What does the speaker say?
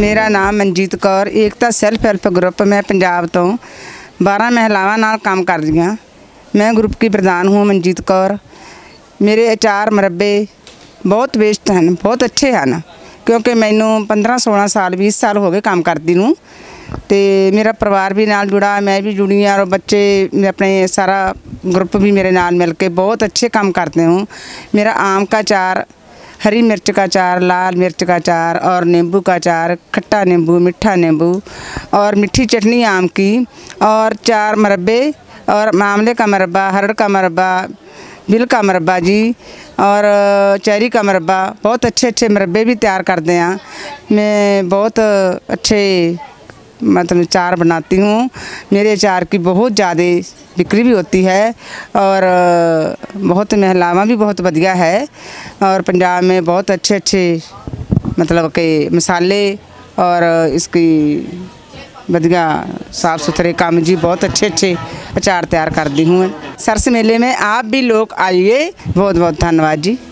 मेरा नाम Manjeet Kaur Ekta self help group मैं पंजाब तो 12 महिलावां नाल काम कर रही हूँ। मैं ग्रुप की प्रधान हूँ मनजीत कौर। मेरे अचार मुरब्बे बहुत बेस्ट हैं, बहुत अच्छे हैं, क्योंकि मैनू 15 16 साल 20 साल हो गए काम करती हूँ। तो मेरा परिवार भी नाल जुड़ा, मैं भी जुड़ी और बच्चे अपने सारा ग्रुप भी मेरे नाल मिल के बहुत अच्छे काम करते हूँ। मेरा आम का अचार, हरी मिर्च का अचार, लाल मिर्च का अचार और नींबू का अचार, खट्टा नींबू, मीठा नींबू और मीठी चटनी आम की, और 4 मुरब्बे और आंवले का मुरब्बा, हरड़ का मुरब्बा, बिल का मुरब्बा जी और चेरी का मुरब्बा, बहुत अच्छे अच्छे मुरब्बे भी तैयार करते हैं। मैं बहुत अच्छे मतलब अचार बनाती हूँ। मेरे अचार की बहुत ज़्यादा बिक्री भी होती है और बहुत महिलावां भी बहुत बढ़िया है। और पंजाब में बहुत अच्छे अच्छे मतलब के मसाले और इसकी बढ़िया साफ़ सुथरे काम जी बहुत अच्छे अच्छे अचार तैयार करती हूँ। सरस मेले में आप भी लोग आइए। बहुत बहुत धन्यवाद जी।